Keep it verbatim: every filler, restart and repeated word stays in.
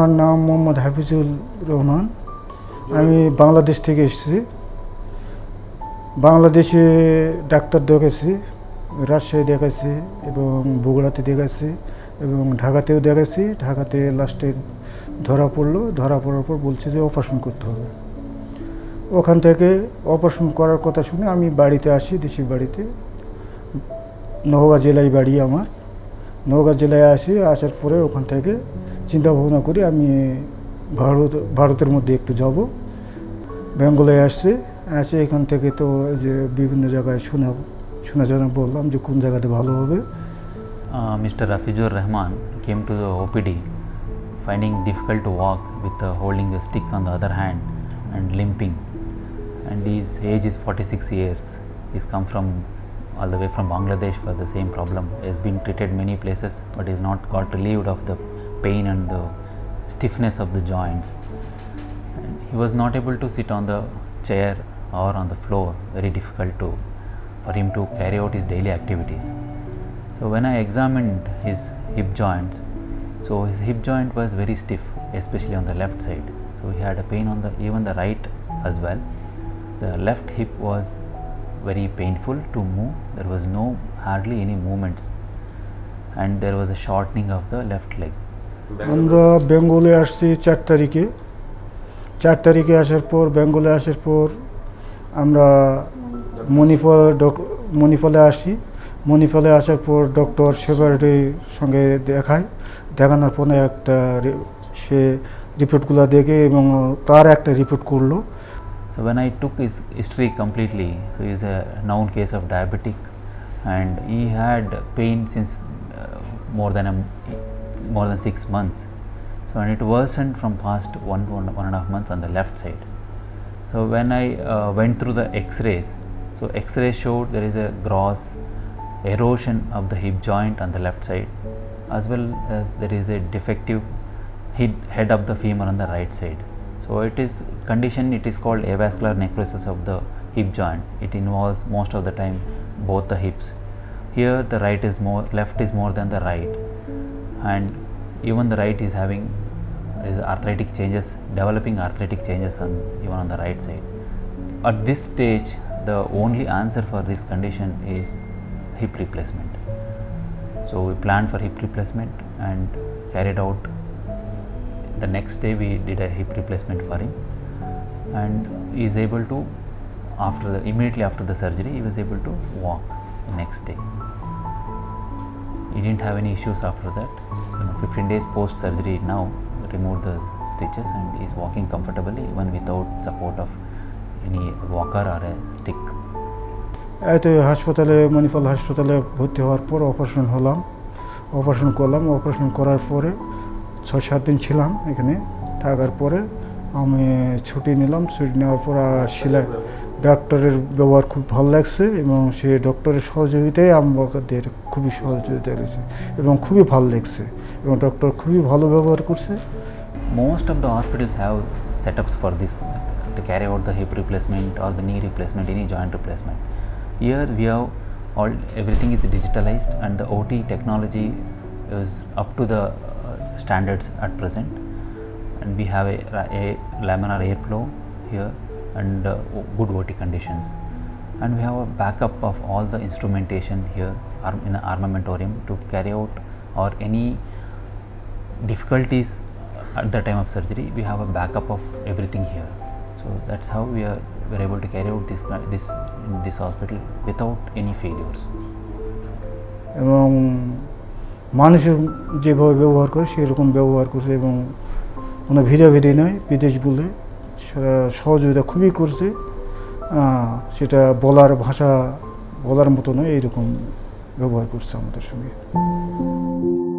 আমার নাম মোহাম্মদ হাফিজুল রহমান আমি বাংলাদেশ থেকে এসেছি বাংলাদেশে ডাক্তার দেখাইছি রাজশাহী দেখাইছি এবং বগুড়াতে দেখাইছি এবং ঢাকাতেও দেখাইছি ঢাকাতে লাস্টে ধরা পড়লো ধরা পড়ার পর বলছে যে অপারেশন করতে হবে ওখান থেকে অপারেশন করার কথা শুনে আমি বাড়িতে আসি দেশের বাড়িতে নওগাঁ জেলায় বাড়ি আমার নওগাঁ জেলায় আসি আসার পরে ওখান থেকে চিন্তা ভাবনা করি আমি ভারত ভারতের মধ্যে একটু যাব বেঙ্গলে আসছি আসে এখান থেকে তো যে বিভিন্ন জায়গায় শোনা শোনা জানা বললাম যে কোন জায়গাতে ভালো হবে Mr. Hafizul Rahman came to the OPD finding difficult to walk with uh, holding a stick on the other hand and limping and his age is forty-six years he's come from all the way from Bangladesh for the same problem has been treated many places but is not got relieved of the pain and the stiffness of the joints and he was not able to sit on the chair or on the floor very difficult to for him to carry out his daily activities so when I examined his hip joints so his hip joint was very stiff especially on the left side so he had a pain on the even the right as well the left hip was very painful to move there was no hardly any movements and there was a shortening of the left leg আমরা বেঙ্গলে আসছি চার তারিখে চার তারিখে আসার পর বেঙ্গলে আসার পর আমরা মনিপাল মনিপালে আসি মনিপালে আসার পর ডক্টর শেভার্ডের সঙ্গে দেখাই দেখানোর পরে একটা সে রিপোর্টগুলো দেখে এবং তার একটা রিপোর্ট করলো So when I took his history completely, so he is a known case of diabetic, and he had pain since uh, more than a, more than six months. So and it worsened from past one one one and a half months on the left side. So when I uh, went through the X-rays, so X-rays showed there is a gross erosion of the hip joint on the left side, as well as there is a defective head head of the femur on the right side. So it is condition it is called avascular necrosis of the hip joint it involves most of the time both the hips here the right is more left is more than the right and even the right is having is arthritic changes developing arthritic changes on even on the right side at this stage the only answer for this condition is hip replacement so we planned for hip replacement and carried out The next day we did a hip replacement for him, and he is able to, after the, immediately after the surgery, he was able to walk the next day. He didn't have any issues after that. You know, fifteen days post surgery, now removed the stitches and he is walking comfortably even without support of any walker or a stick. At the hospital, Manipal Hospitals, ভর্তি হওয়ার পর operation হলাম, operation করলাম, operation করার পরে ছয় সাত দিন ছিলাম এখানে থাকার পরে আমি ছুটি নিলাম ছুটি নেওয়ার পর শিলা ডক্টরের ব্যবহার খুব ভালো লাগছে এবং সে ডক্টরের সহযোগিতায় আমাদের খুবই সহযোগিতা রয়েছে এবং খুবই ভালো লাগছে এবং ডক্টর খুবই ভালো ব্যবহার করছে most of the hospitals have set ups for this to carry out the hip replacement or the knee replacement any joint replacement year we have all everything is digitalised and the OT technology is up to the standards at present and we have a, a laminar airflow here and uh, good O T conditions and we have a backup of all the instrumentation here arm, in the armamentarium to carry out or any difficulties at the time of surgery we have a backup of everything here so that's how we are we're able to carry out this this in this hospital without any failures um, মানুষের যেভাবে ব্যবহার করে সেরকম ব্যবহার করছে এবং কোনো ভিড়াভিড়ি নয় বিদেশ বলে সেটা সহযোগিতা খুবই করছে সেটা বলার ভাষা বলার মতো নয় এইরকম ব্যবহার করছে আমাদের সঙ্গে